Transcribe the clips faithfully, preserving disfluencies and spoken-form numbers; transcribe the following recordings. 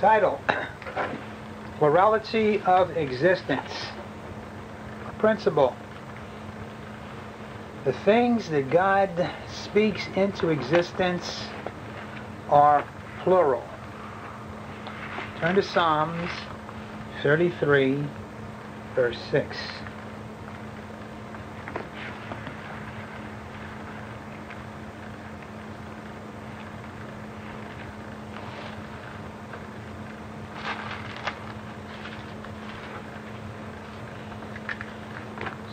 Title: Plurality of Existence. Principle: the things that God speaks into existence are plural. Turn to Psalms thirty-three, verse six.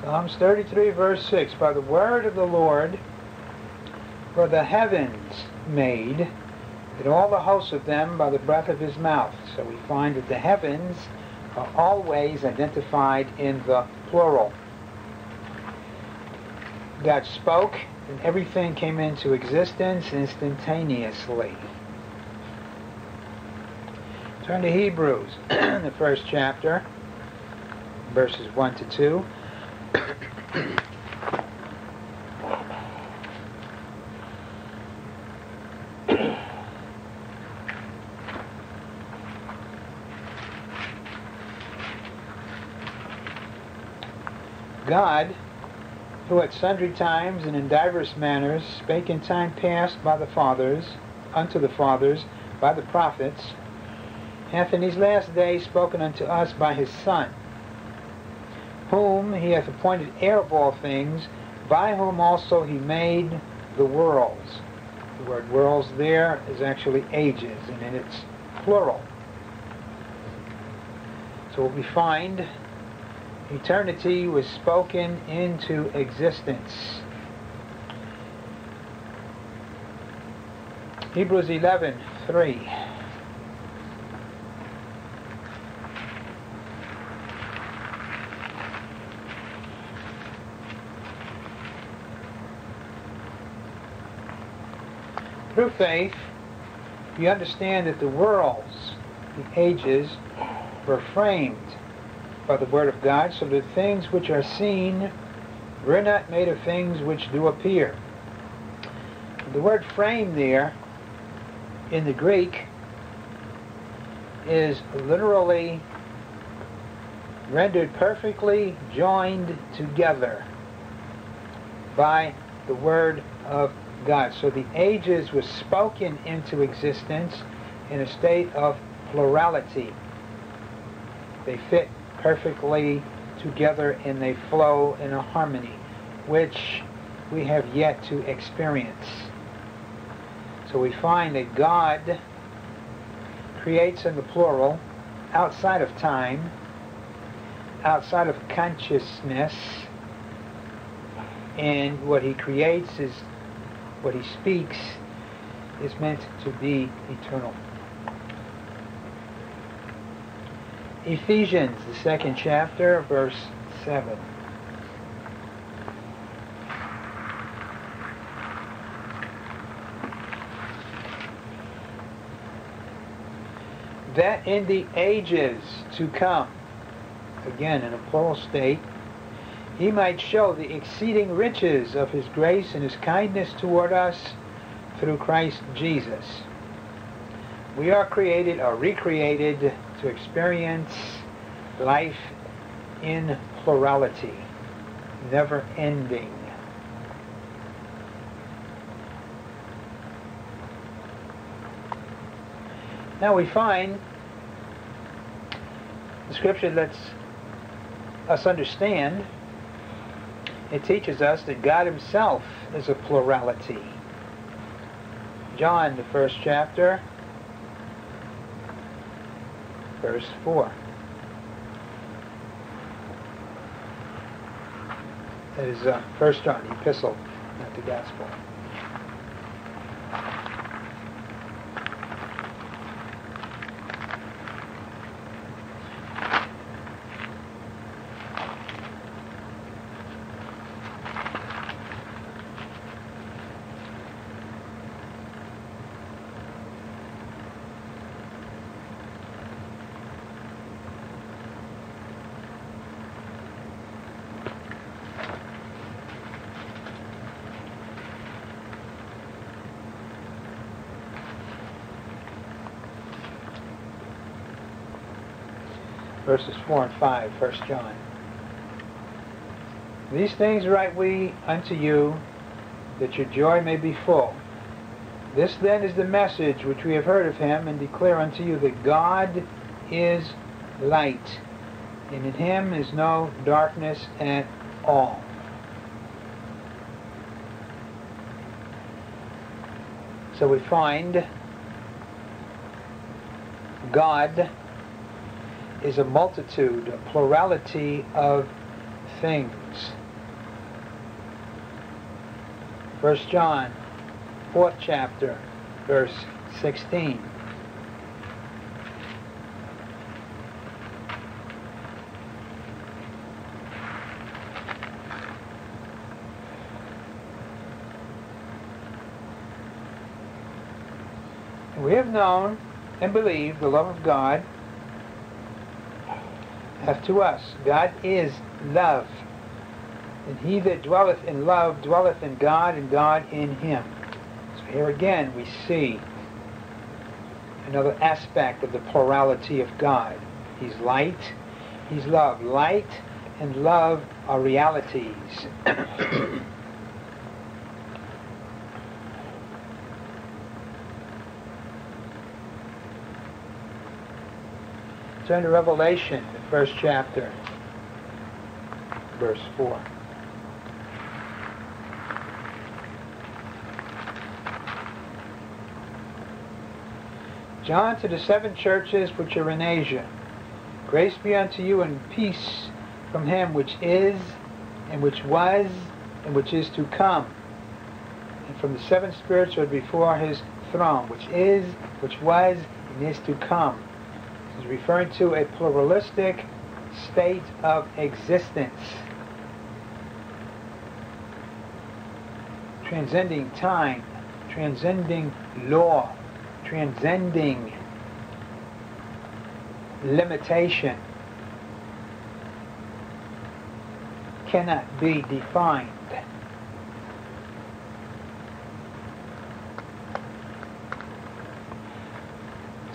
Psalms thirty-three, verse six, by the word of the Lord were the heavens made, and all the hosts of them by the breath of his mouth. So we find that the heavens are always identified in the plural. God spoke, and everything came into existence instantaneously. Turn to Hebrews, the first chapter, verses one to two. God, who at sundry times and in divers manners spake in time past by the fathers, unto the fathers, by the prophets, hath in these last days spoken unto us by his Son, whom he hath appointed heir of all things, by whom also he made the worlds. The word worlds there is actually ages, and in its plural. So we find eternity was spoken into existence. Hebrews eleven, three. Through faith, we understand that the worlds, the ages, were framed by the word of God, so that things which are seen were not made of things which do appear. The word frame there, in the Greek, is literally rendered perfectly joined together by the word of God. God. So the ages was spoken into existence in a state of plurality. They fit perfectly together and they flow in a harmony, which we have yet to experience. So we find that God creates in the plural, outside of time, outside of consciousness, and what he creates is what he speaks is meant to be eternal. Ephesians, the second chapter, verse seven. That in the ages to come, again in a plural state, he might show the exceeding riches of his grace and his kindness toward us through Christ Jesus. We are created or recreated to experience life in plurality, never ending. Now we find the Scripture lets us understand. It teaches us that God himself is a plurality. John, the first chapter, verse four. That is uh, First John, the epistle, not the gospel. verses four and five, First John. These things write we unto you, that your joy may be full. This then is the message which we have heard of him, and declare unto you, that God is light, and in him is no darkness at all. So we find God is a multitude, a plurality of things. First John, fourth chapter, verse sixteen. We have known and believed the love of God hath to us. God is love, and he that dwelleth in love dwelleth in God, and God in him. So here again we see another aspect of the plurality of God. He's light, he's love. Light and love are realities. Turn to Revelation, the first chapter, verse four. John, to the seven churches which are in Asia, grace be unto you, and peace from him which is, and which was, and which is to come, and from the seven spirits who are before his throne, which is, which was, and is to come. Is referring to a pluralistic state of existence, transcending time, transcending law, transcending limitation, cannot be defined.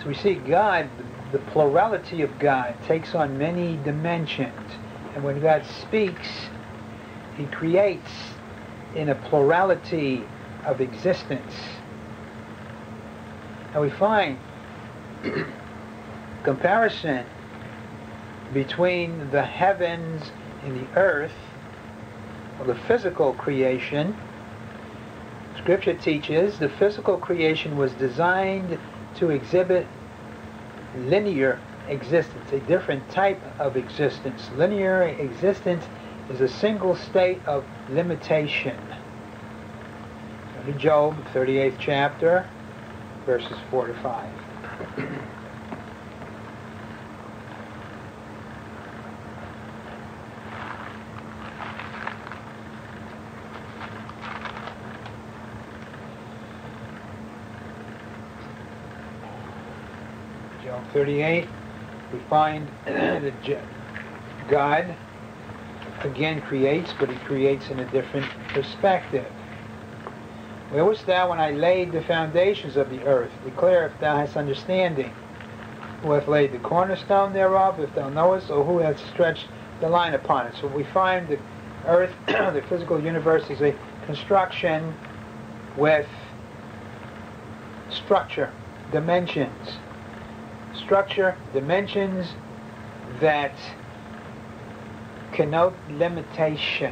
So we see God, the plurality of God, takes on many dimensions. And when God speaks, he creates in a plurality of existence. And we find comparison between the heavens and the earth, or the physical creation. Scripture teaches the physical creation was designed to exhibit linear existence, a different type of existence. Linear existence is a single state of limitation. Job, thirty-eighth chapter, verses four to five. thirty-eight, we find that God again creates, but he creates in a different perspective. Where wast thou when I laid the foundations of the earth? Declare if thou hast understanding. Who hath laid the cornerstone thereof, if thou knowest, or who hath stretched the line upon it? So we find the earth, the physical universe, is a construction with structure, dimensions. Structure, dimensions that connote limitation.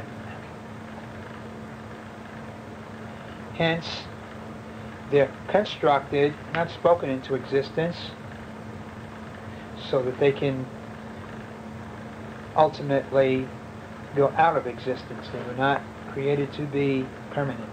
Hence, they're constructed, not spoken into existence, so that they can ultimately go out of existence. They were not created to be permanent.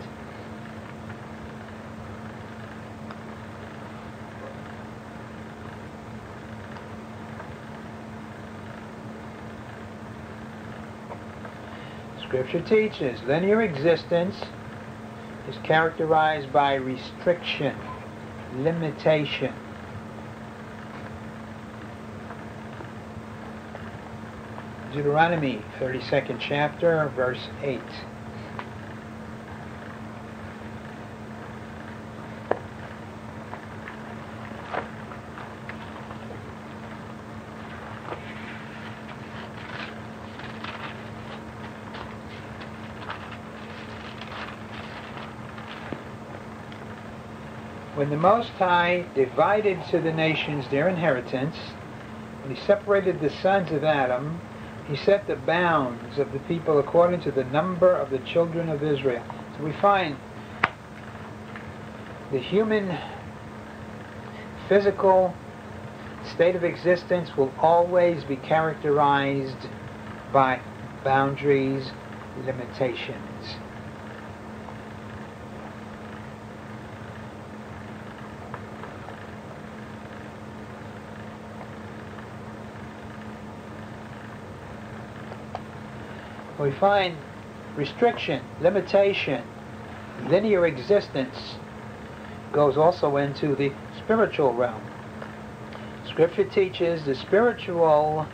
Scripture teaches linear existence is characterized by restriction, limitation. Deuteronomy, thirty-second chapter, verse eight. when the Most High divided to the nations their inheritance, when he separated the sons of Adam, he set the bounds of the people according to the number of the children of Israel. So we find the human physical state of existence will always be characterized by boundaries, limitations. We find restriction, limitation, linear existence goes also into the spiritual realm. Scripture teaches the spiritual,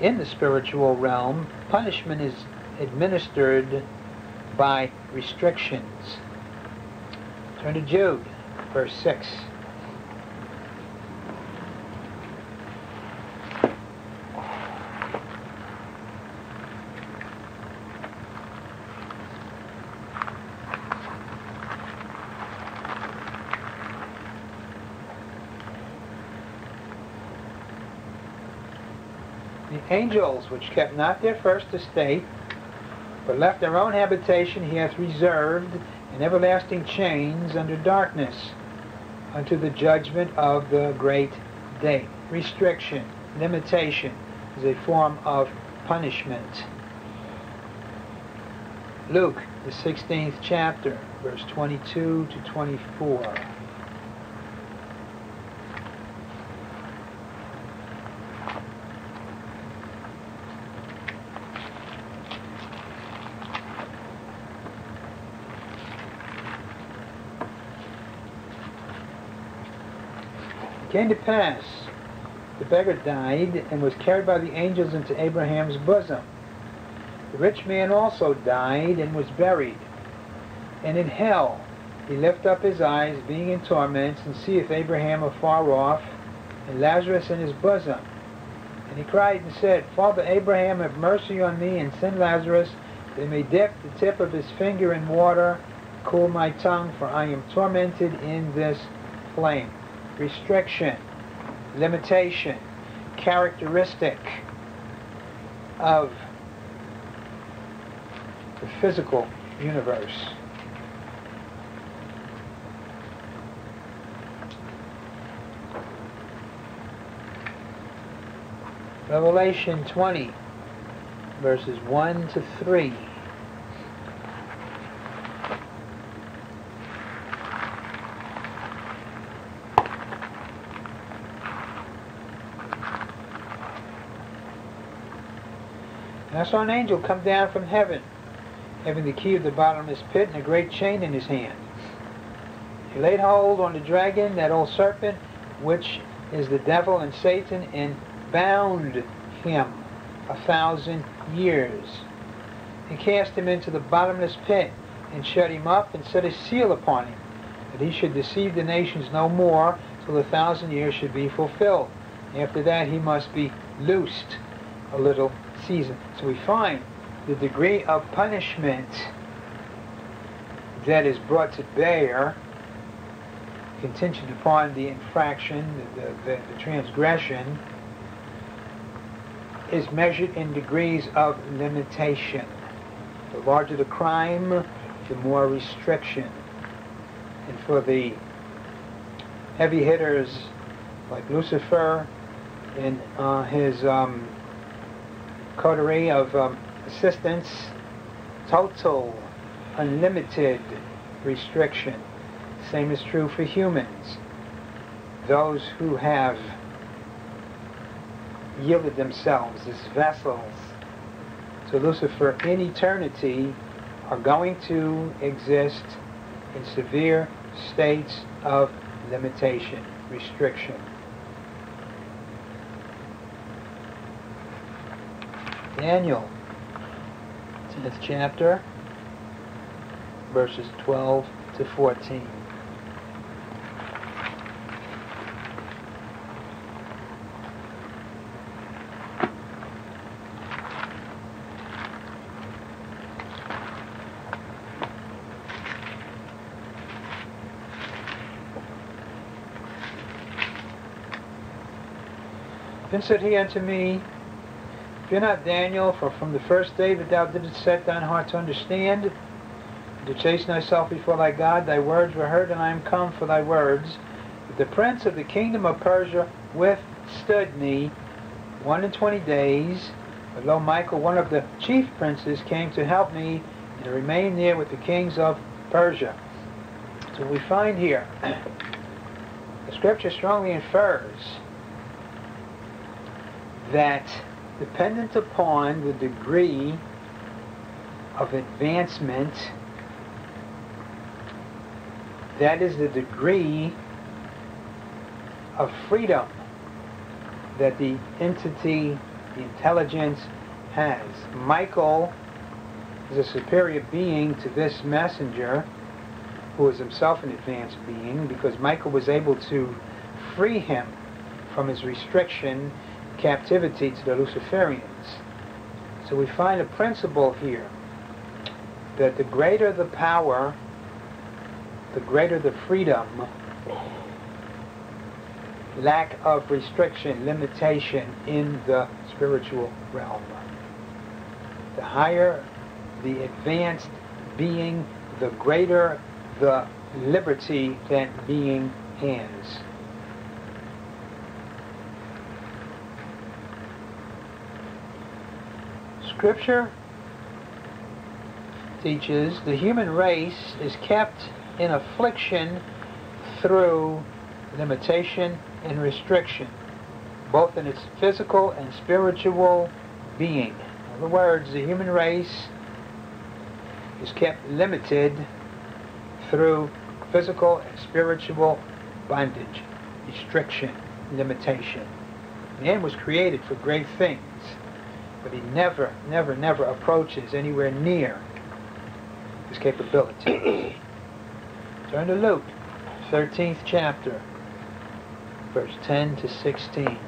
in the spiritual realm, punishment is administered by restrictions. Turn to Jude, verse six. Angels, which kept not their first estate, but left their own habitation, he hath reserved in everlasting chains under darkness, unto the judgment of the great day. Restriction, limitation, is a form of punishment. Luke, the sixteenth chapter, verse twenty-two to twenty-four. It came to pass, the beggar died, and was carried by the angels into Abraham's bosom. The rich man also died, and was buried. And in hell he lift up his eyes, being in torments, and seeth Abraham afar off, and Lazarus in his bosom. And he cried and said, Father Abraham, have mercy on me, and send Lazarus, that he may dip the tip of his finger in water, cool my tongue, for I am tormented in this flame. Restriction, limitation, characteristic of the physical universe. Revelation twenty, verses one to three. And I saw an angel come down from heaven, having the key of the bottomless pit and a great chain in his hand. He laid hold on the dragon, that old serpent, which is the devil and Satan, and bound him a thousand years. He cast him into the bottomless pit, and shut him up, and set a seal upon him, that he should deceive the nations no more, till the thousand years should be fulfilled. After that he must be loosed a little season. So we find the degree of punishment that is brought to bear contingent upon the infraction, the, the, the transgression, is measured in degrees of limitation. The larger the crime, the more restriction. And for the heavy hitters like Lucifer and uh, his um, coterie of um, assistance, total, unlimited restriction. Same is true for humans. Those who have yielded themselves as vessels to Lucifer in eternity are going to exist in severe states of limitation, restriction. Daniel, tenth chapter, verses twelve to fourteen. Then said he unto me, Fear not, Daniel, for from the first day that thou didst set thine heart to understand, and to chasten thyself before thy God, thy words were heard, and I am come for thy words. But the prince of the kingdom of Persia withstood me one and twenty days. But lo, Michael, one of the chief princes, came to help me, and to remain there with the kings of Persia. So we find here, the scripture strongly infers that dependent upon the degree of advancement, that is the degree of freedom that the entity, the intelligence, has. Michael is a superior being to this messenger, who is himself an advanced being, because Michael was able to free him from his restriction, captivity to the Luciferians. So we find a principle here, that the greater the power, the greater the freedom, lack of restriction, limitation in the spiritual realm. The higher the advanced being, the greater the liberty that being has. Scripture teaches the human race is kept in affliction through limitation and restriction, both in its physical and spiritual being. In other words, the human race is kept limited through physical and spiritual bondage, restriction, limitation. Man was created for great things, but he never, never, never approaches anywhere near his capability. Turn to Luke, thirteenth chapter, verse ten to sixteen.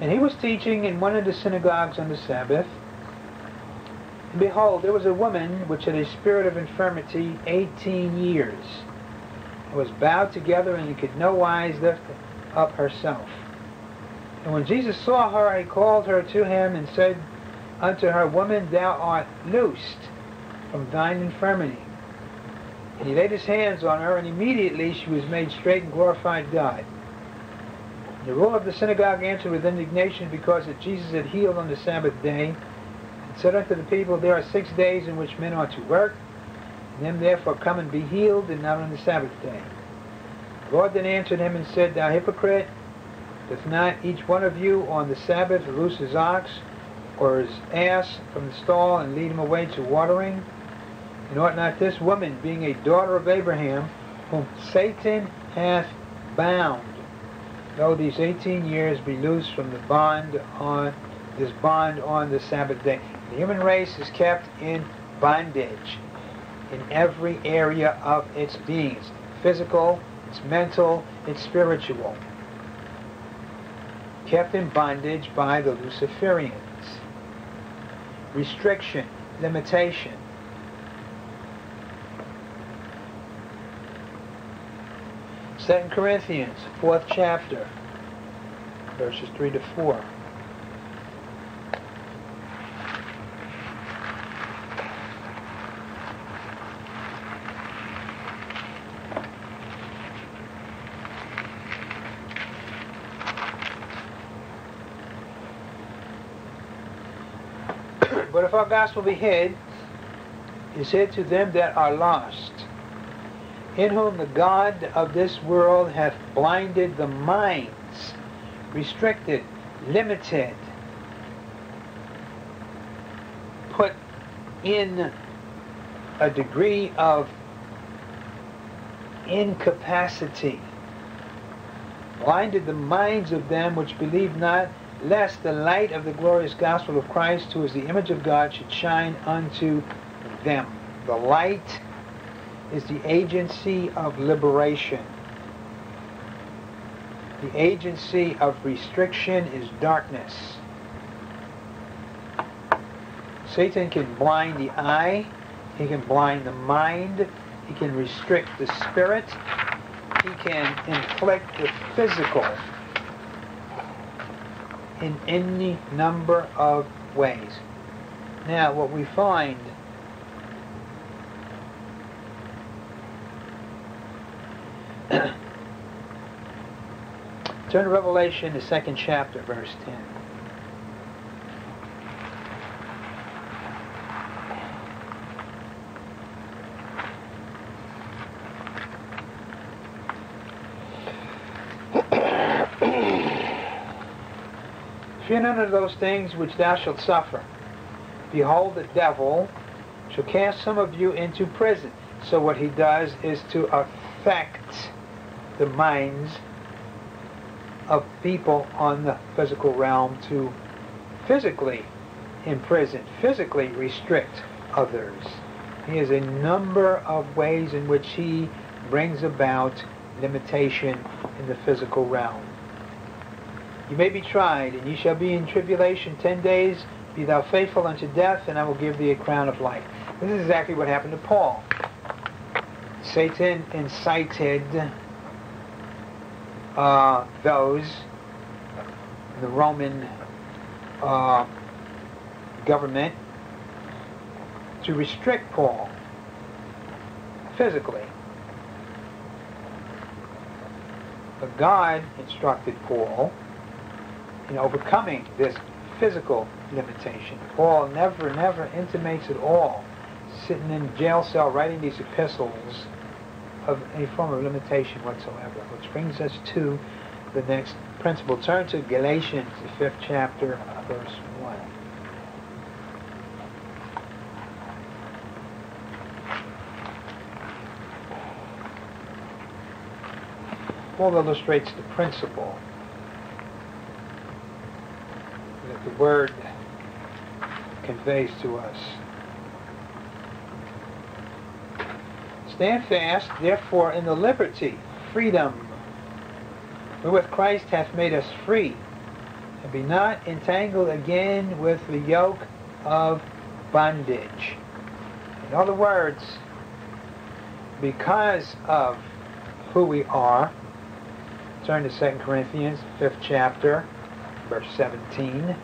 And he was teaching in one of the synagogues on the Sabbath. And behold, there was a woman which had a spirit of infirmity eighteen years, and was bowed together, and could no wise lift up herself. And when Jesus saw her, he called her to him, and said unto her, Woman, thou art loosed from thine infirmity. And he laid his hands on her, and immediately she was made straight and glorified God. The ruler of the synagogue answered with indignation, because that Jesus had healed on the Sabbath day, and said unto the people, There are six days in which men ought to work, and them therefore come and be healed, and not on the Sabbath day. The Lord then answered him and said, Thou hypocrite, doth not each one of you on the Sabbath loose his ox or his ass from the stall, and lead him away to watering? And ought not this woman, being a daughter of Abraham, whom Satan hath bound, though these eighteen years be loosed from the bond on this bond on the Sabbath day? The human race is kept in bondage in every area of its being. It's physical, it's mental, it's spiritual. Kept in bondage by the Luciferians. Restriction, limitation. Second Corinthians, fourth chapter, verses three to four. But if our gospel be hid, it is hid to them that are lost, in whom the God of this world hath blinded the minds, restricted, limited, put in a degree of incapacity, blinded the minds of them which believe not, lest the light of the glorious gospel of Christ, who is the image of God, should shine unto them. The light is the agency of liberation. The agency of restriction is darkness. Satan can blind the eye, he can blind the mind, he can restrict the spirit, he can inflict the physical in any number of ways. Now, what we find turn to Revelation, the second chapter, verse ten. Fear none of those things which thou shalt suffer. Behold, the devil shall cast some of you into prison. So what he does is to affect the minds of people on the physical realm to physically imprison, physically restrict others. He has a number of ways in which he brings about limitation in the physical realm. You may be tried, and you shall be in tribulation ten days. Be thou faithful unto death, and I will give thee a crown of life. This is exactly what happened to Paul. Satan incited uh, those, the Roman uh, government, to restrict Paul physically. But God instructed Paul in overcoming this physical limitation. Paul never, never intimates at all, sitting in a jail cell writing these epistles, of any form of limitation whatsoever. Which brings us to the next principle. Turn to Galatians, the fifth chapter, verse one. Paul illustrates the principle that the Word conveys to us. Stand fast, therefore, in the liberty, freedom, wherewith Christ hath made us free, and be not entangled again with the yoke of bondage. In other words, because of who we are, turn to Second Corinthians, fifth chapter, verse seventeen.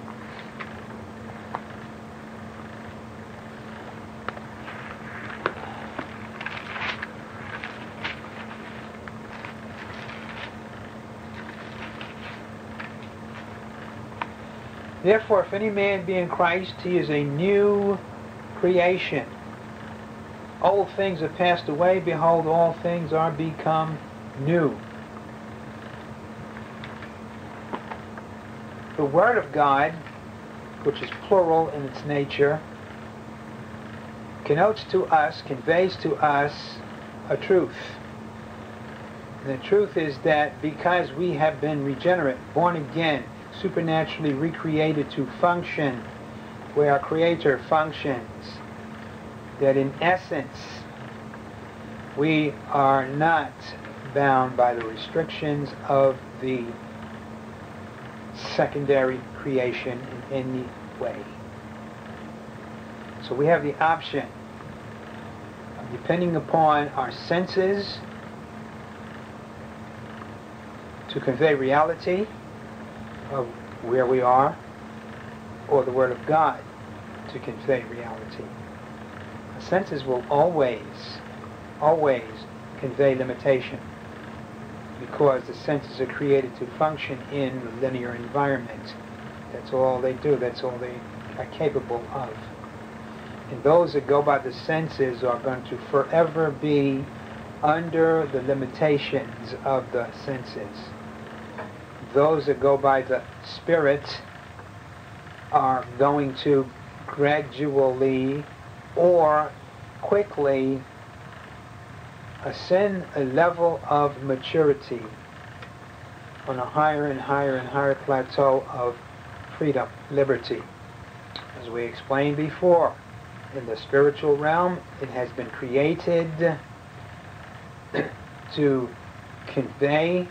Therefore, if any man be in Christ, he is a new creation. Old things have passed away. Behold, all things are become new. The Word of God, which is plural in its nature, connotes to us, conveys to us a truth. And the truth is that because we have been regenerate, born again, supernaturally recreated to function where our Creator functions, that in essence we are not bound by the restrictions of the secondary creation in any way. So we have the option of depending upon our senses to convey reality of where we are, or the Word of God to convey reality. Our senses will always, always convey limitation, because the senses are created to function in the linear environment. That's all they do. That's all they are capable of. And those that go by the senses are going to forever be under the limitations of the senses. Those that go by the Spirit are going to gradually or quickly ascend a level of maturity on a higher and higher and higher plateau of freedom, liberty. As we explained before, in the spiritual realm, it has been created to convey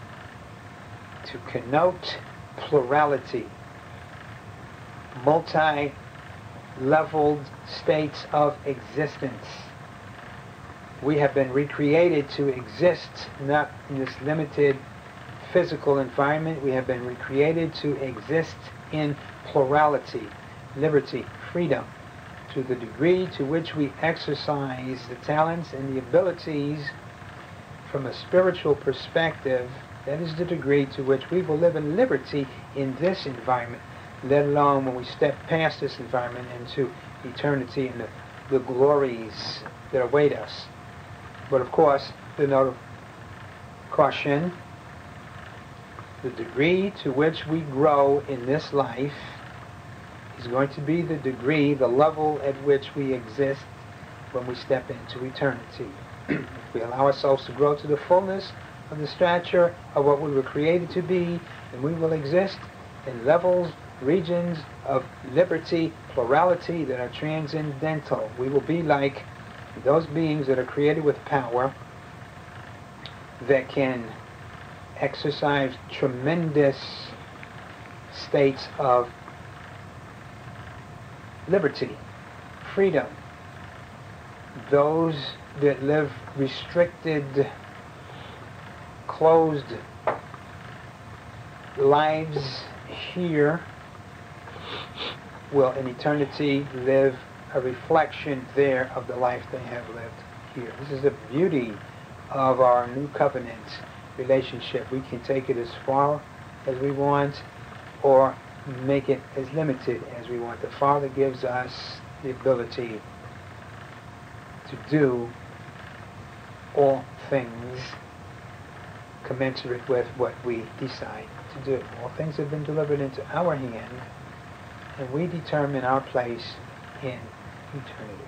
to connote plurality, multi-leveled states of existence. We have been recreated to exist not in this limited physical environment. We have been recreated to exist in plurality, liberty, freedom, to the degree to which we exercise the talents and the abilities from a spiritual perspective. That is the degree to which we will live in liberty in this environment, let alone when we step past this environment into eternity and the, the glories that await us. But of course, the note of caution, the degree to which we grow in this life is going to be the degree, the level at which we exist when we step into eternity. If we allow ourselves to grow to the fullness of the stature of what we were created to be, and we will exist in levels, regions of liberty, plurality that are transcendental. We will be like those beings that are created with power that can exercise tremendous states of liberty, freedom. Those that live restricted, closed lives here will in eternity live a reflection there of the life they have lived here. This is the beauty of our new covenant relationship. We can take it as far as we want or make it as limited as we want. The Father gives us the ability to do all things commensurate with what we decide to do. All things have been delivered into our hand, and we determine our place in eternity.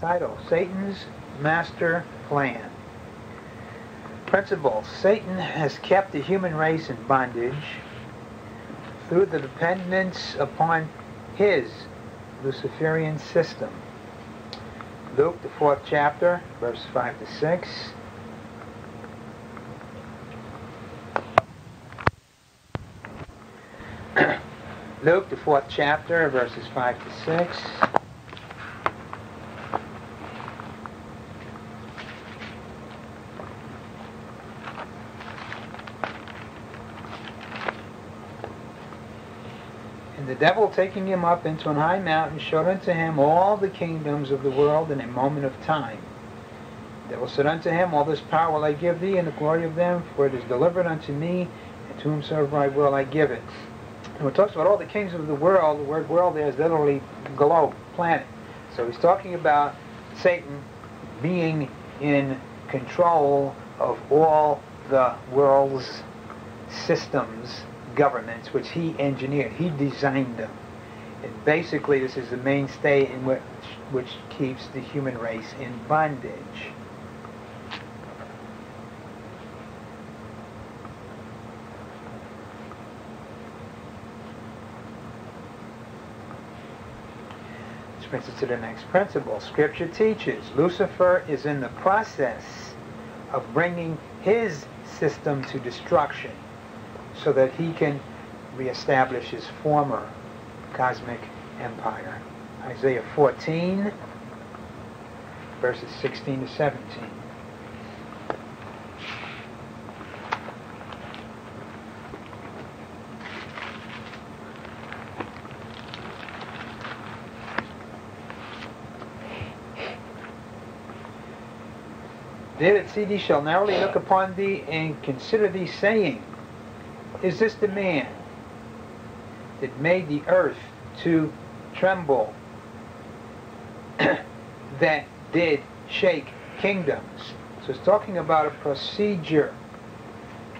Title: Satan's Master Plan. Principle: Satan has kept the human race in bondage through the dependence upon his Luciferian system. Luke, the fourth chapter, verse five to six. Luke, the fourth chapter, verses five to six. And the devil, taking him up into an high mountain, showed unto him all the kingdoms of the world in a moment of time. The devil said unto him, All this power will I give thee, and the glory of them, for it is delivered unto me, and to whomsoever I will I give it. And when it talks about all the kingdoms of the world, the word world there is literally globe, planet. So he's talking about Satan being in control of all the world's systems, governments, which he engineered. He designed them. And basically this is the mainstay in which, which keeps the human race in bondage. Which brings us to the next principle. Scripture teaches Lucifer is in the process of bringing his system to destruction, so that he can reestablish his former cosmic empire. Isaiah fourteen, verses sixteen to seventeen. They that see thee shall narrowly look upon thee and consider thee, saying, Is this the man that made the earth to tremble, that did shake kingdoms? So it's talking about a procedure.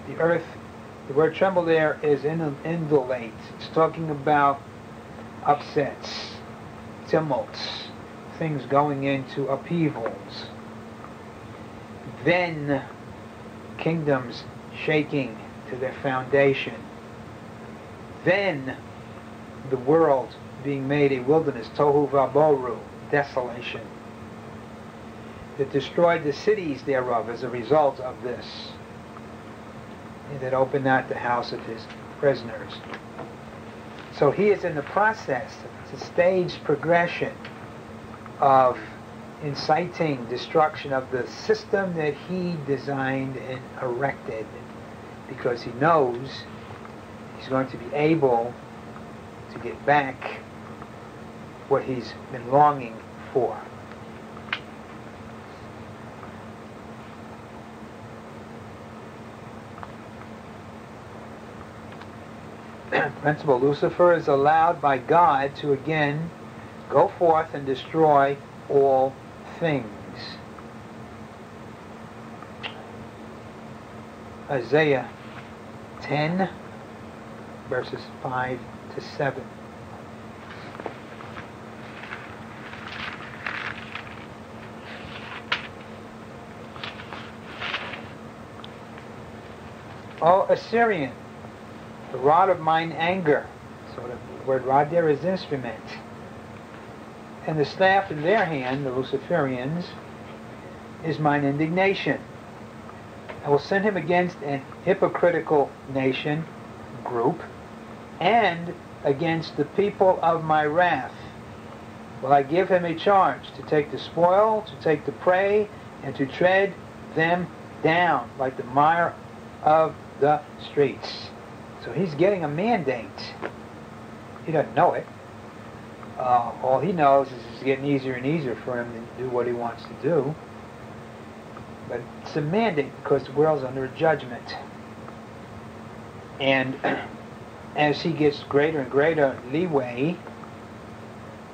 The earth, the word tremble there is indolate. It's talking about upsets, tumults, things going into upheavals. Then kingdoms shaking to their foundation, then the world being made a wilderness, tohu vabohu, desolation, that destroyed the cities thereof as a result of this, and that opened not the house of his prisoners. So he is in the process, it's a staged progression of inciting destruction of the system that he designed and erected, because he knows he's going to be able to get back what he's been longing for. Principle: Lucifer is allowed by God to again go forth and destroy all things. Isaiah ten, verses five to seven. O Assyrian, the rod of mine anger, so the word rod there is instrument, and the staff in their hand, the Luciferians, is mine indignation. I will send him against an hypocritical nation, group, and against the people of my wrath. Will I give him a charge to take the spoil, to take the prey, and to tread them down like the mire of the streets. So he's getting a mandate. He doesn't know it. Uh, all he knows is it's getting easier and easier for him to do what he wants to do. But it's a mandate because the world's under judgment. And as he gets greater and greater leeway,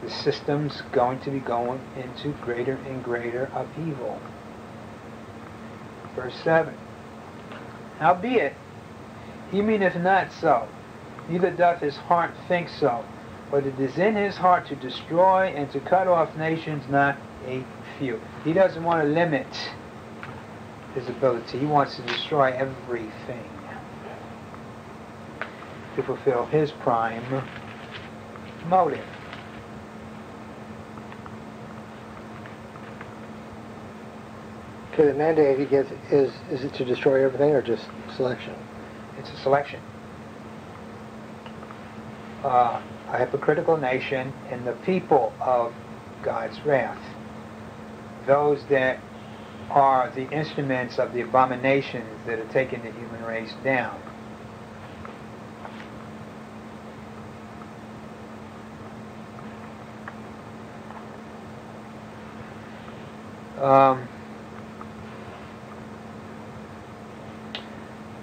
the system's going to be going into greater and greater upheaval. Verse seven. Howbeit, he meaneth not so, neither doth his heart think so. But it is in his heart to destroy and to cut off nations, not a few. He doesn't want to limit his ability. He wants to destroy everything to fulfill his prime motive. Okay, the mandate he gets is, is it to destroy everything or just selection? It's a selection. Uh, a hypocritical nation and the people of God's wrath. Those that are the instruments of the abominations that are taking the human race down. Um,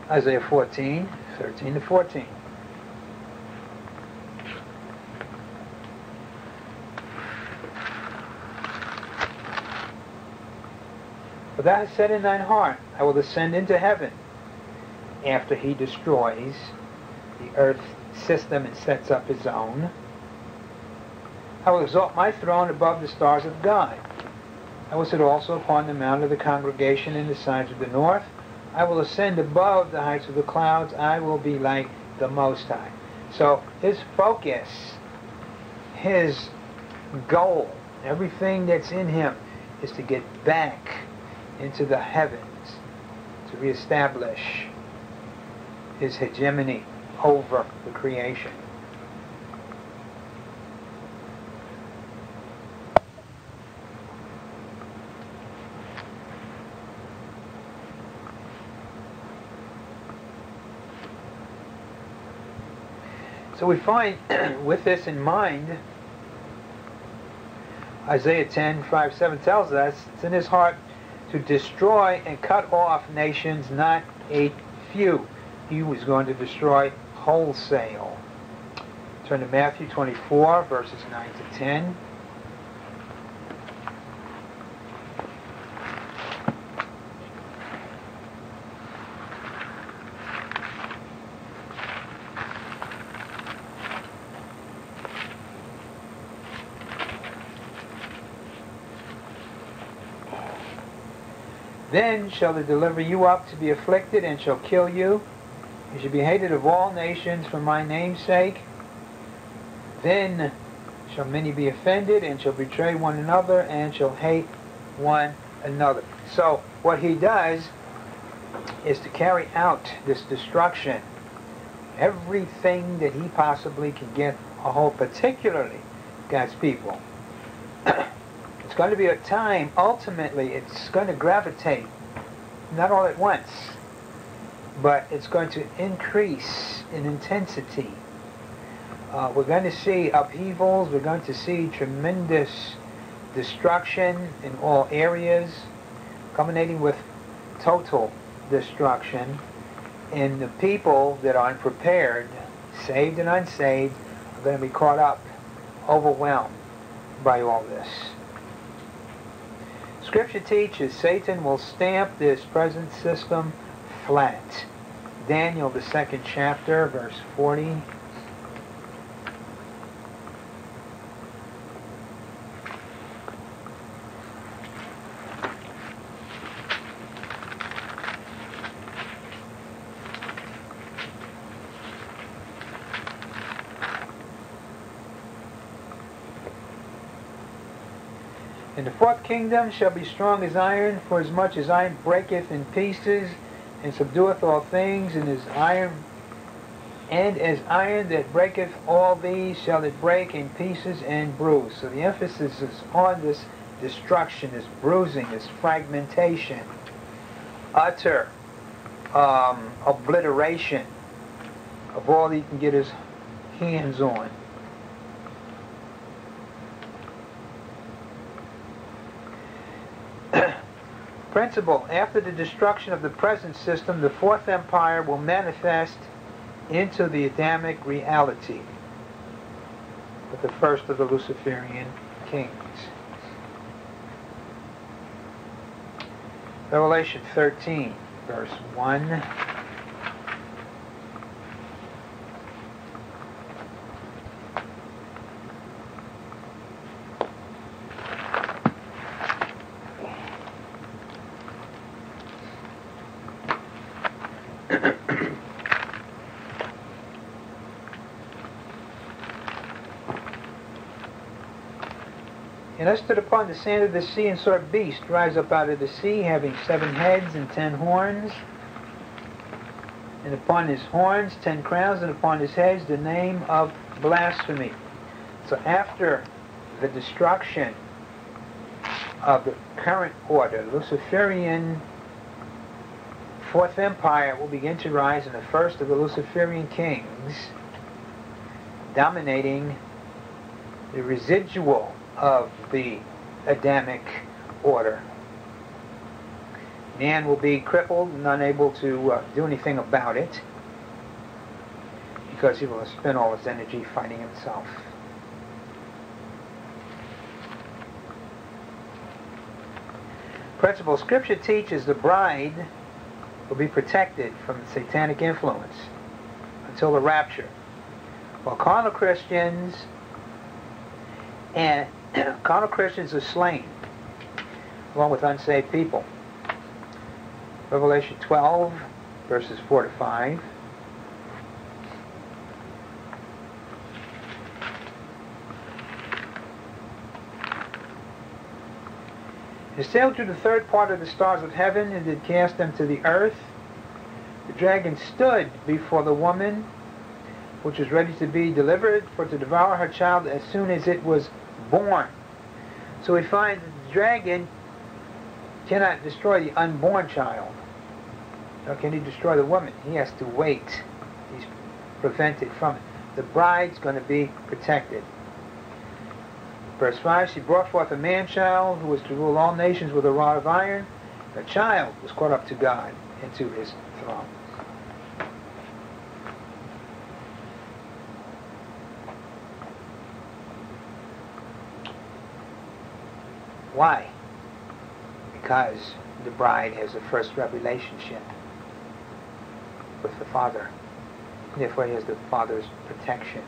Isaiah fourteen, thirteen to fourteen. For thou hast said in thine heart, I will ascend into heaven, after he destroys the earth system and sets up his own. I will exalt my throne above the stars of God. I will sit also upon the mount of the congregation in the sides of the north. I will ascend above the heights of the clouds. I will be like the Most High. So his focus, his goal, everything that's in him is to get back into the heavens, to reestablish his hegemony over the creation. So we find, with this in mind, Isaiah ten, five, seven tells us, it's in his heart to destroy and cut off nations, not a few. He was going to destroy wholesale. Turn to Matthew twenty-four, verses nine to ten. Then shall they deliver you up to be afflicted, and shall kill you. You shall be hated of all nations for my name's sake. Then shall many be offended, and shall betray one another, and shall hate one another. So what he does is to carry out this destruction, everything that he possibly can get a hold, particularly God's people. It's going to be a time, ultimately, it's going to gravitate, not all at once, but it's going to increase in intensity. Uh, we're going to see upheavals, we're going to see tremendous destruction in all areas, culminating with total destruction, and the people that are unprepared, saved and unsaved, are going to be caught up, overwhelmed by all this. Scripture teaches Satan will stamp this present system flat. Daniel, the second chapter, verse forty. And the fourth kingdom shall be strong as iron, for as much as iron breaketh in pieces, and subdueth all things, and as iron, and as iron that breaketh all these shall it break in pieces and bruise. So the emphasis is on this destruction, this bruising, this fragmentation, utter um, obliteration of all he can get his hands on. Principle: after the destruction of the present system, the fourth empire will manifest into the Adamic reality with the first of the Luciferian kings. Revelation thirteen, verse one. And I stood upon the sand of the sea, and saw a beast rise up out of the sea, having seven heads and ten horns, and upon his horns ten crowns, and upon his heads the name of blasphemy. So after the destruction of the current order, Luciferian Fourth Empire will begin to rise in the first of the Luciferian kings, dominating the residual of the Adamic order. Man will be crippled and unable to uh, do anything about it, because he will spend all his energy fighting himself. Principle: Scripture teaches the bride will be protected from satanic influence until the rapture, while carnal Christians and carnal Christians are slain, along with unsaved people. Revelation twelve, verses four to five. It sailed through the third part of the stars of heaven, and did cast them to the earth. The dragon stood before the woman, which was ready to be delivered, for to devour her child as soon as it was born. So we find that the dragon cannot destroy the unborn child, nor can he destroy the woman. He has to wait. He's prevented from it. The bride's going to be protected. Verse five, she brought forth a man-child who was to rule all nations with a rod of iron. The child was caught up to God and to his throne. Why? Because the bride has a first relationship with the Father. Therefore, he has the Father's protection.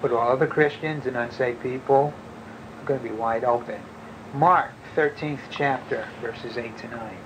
But all other Christians and unsaved people are going to be wide open. Mark, thirteenth chapter, verses eight to nine.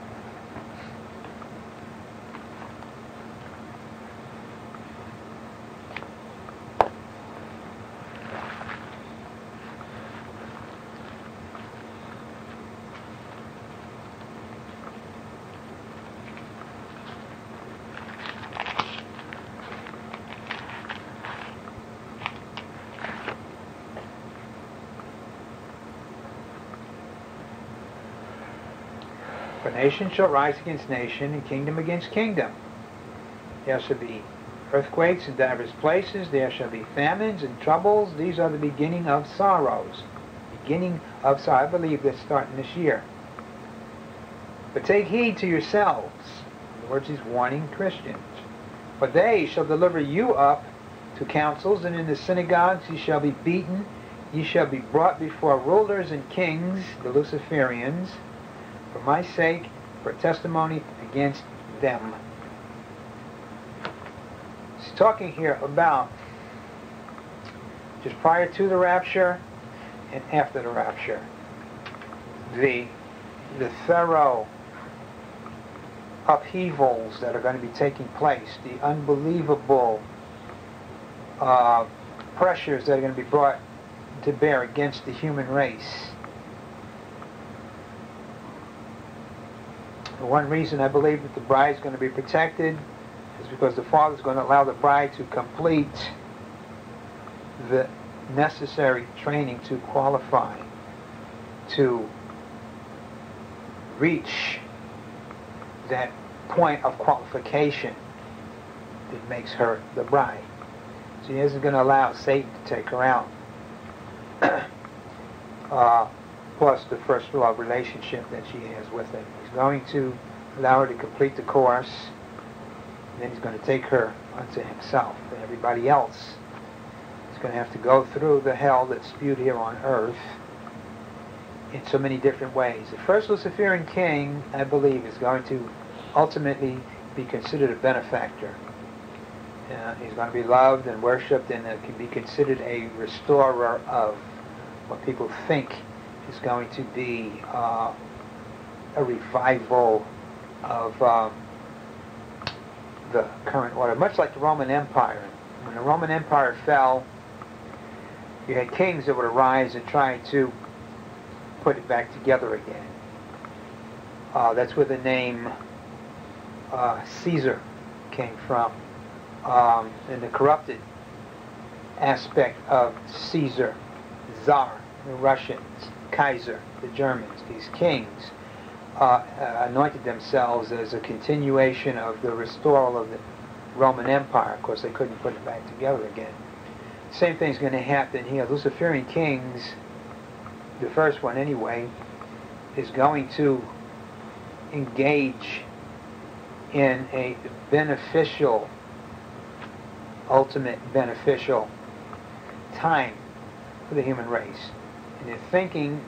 For nation shall rise against nation, and kingdom against kingdom. There shall be earthquakes in divers places, there shall be famines and troubles. These are the beginning of sorrows. Beginning of sorrow. I believe that's starting this year. But take heed to yourselves. In other words, he's warning Christians. For they shall deliver you up to councils, and in the synagogues ye shall be beaten. Ye shall be brought before rulers and kings, the Luciferians, for my sake, for testimony against them. He's talking here about just prior to the rapture and after the rapture. The, the thorough upheavals that are going to be taking place, the unbelievable uh, pressures that are going to be brought to bear against the human race. The one reason I believe that the bride is going to be protected is because the Father is going to allow the bride to complete the necessary training to qualify, to reach that point of qualification that makes her the bride. So he isn't going to allow Satan to take her out. uh, plus the first love relationship that she has with him. He's going to allow her to complete the course, and then he's going to take her unto himself, and everybody else is going to have to go through the hell that's spewed here on earth in so many different ways. The first Luciferian king, I believe, is going to ultimately be considered a benefactor. Uh, he's going to be loved and worshipped, and uh, can be considered a restorer of what people think is going to be uh, a revival of um, the current order. Much like the Roman Empire. When the Roman Empire fell, you had kings that would arise and try to put it back together again. Uh, that's where the name uh, Caesar came from. Um, and the corrupted aspect of Caesar, Tsar, the Russians, Kaiser, the Germans, these kings uh, uh, anointed themselves as a continuation of the restoral of the Roman Empire. Of course, they couldn't put it back together again. Same thing's going to happen here. Luciferian kings, the first one anyway, is going to engage in a beneficial ultimate beneficial time for the human race. And their thinking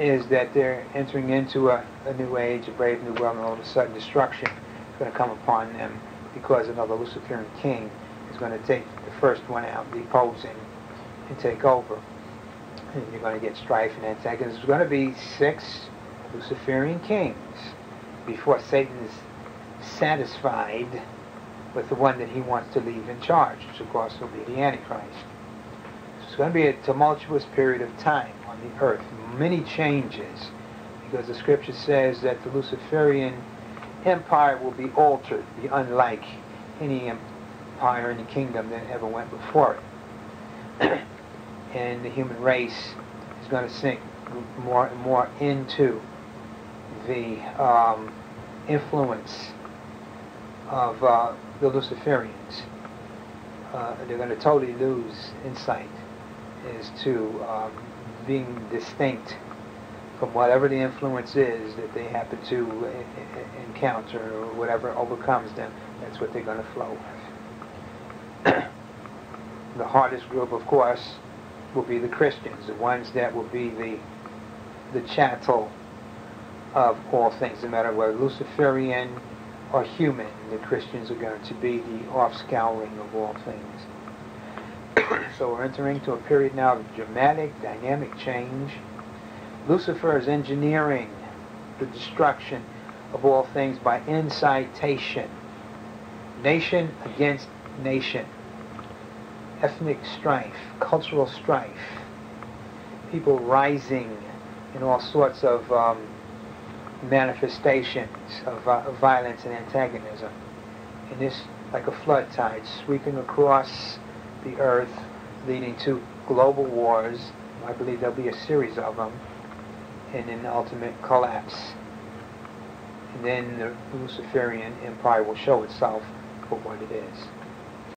is that they're entering into a, a new age, a brave new world, and all of a sudden destruction is going to come upon them because another Luciferian king is going to take the first one out, depose him, and take over. And you're going to get strife and antagonism. There's going to be six Luciferian kings before Satan is satisfied with the one that he wants to leave in charge, which of course will be the Antichrist. So it's going to be a tumultuous period of time on the earth, many changes, because the scripture says that the Luciferian empire will be altered, be unlike any empire, any kingdom that ever went before it. And the human race is going to sink more and more into the um, influence of uh, the Luciferians. Uh, they're going to totally lose insight as to um, being distinct from whatever the influence is that they happen to uh, encounter, or whatever overcomes them. That's what they're going to flow with. The hardest group, of course, will be the Christians, the ones that will be the the chattel of all things, no matter whether Luciferian are human. The Christians are going to be the off-scouring of all things. So we're entering into a period now of dramatic, dynamic change. Lucifer is engineering the destruction of all things by incitation. Nation against nation. Ethnic strife, cultural strife. People rising in all sorts of um, manifestations of uh, violence and antagonism. And this, like a flood tide, sweeping across the earth, leading to global wars. I believe there'll be a series of them, and an ultimate collapse then the Luciferian Empire will show itself for what it is.